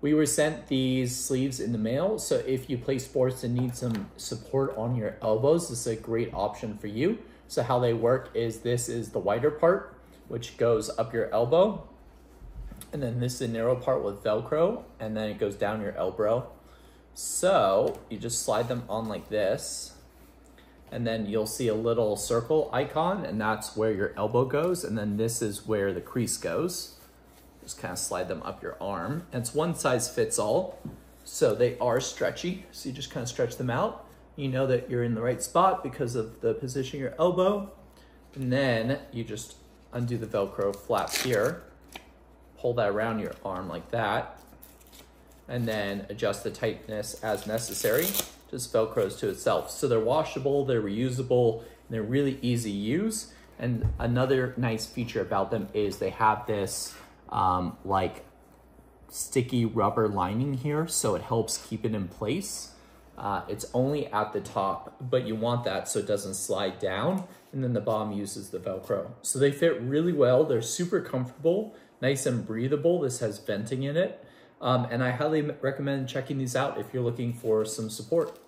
We were sent these sleeves in the mail, so if you play sports and need some support on your elbows, this is a great option for you. So how they work is this is the wider part, which goes up your elbow, and then this is the narrow part with Velcro, and then it goes down your elbow. So you just slide them on like this, and then you'll see a little circle icon, and that's where your elbow goes, and then this is where the crease goes. Just kind of slide them up your arm. And it's one size fits all, so they are stretchy. So you just kind of stretch them out. You know that you're in the right spot because of the position of your elbow. And then you just undo the Velcro flap here, pull that around your arm like that, and then adjust the tightness as necessary. Just Velcros to itself. So they're washable, they're reusable, and they're really easy to use. And another nice feature about them is they have this like sticky rubber lining here, so it helps keep it in place. It's only at the top, but you want that so it doesn't slide down, and then the bottom uses the Velcro. So they fit really well, they're super comfortable, nice and breathable. This has venting in it, and I highly recommend checking these out if you're looking for some support.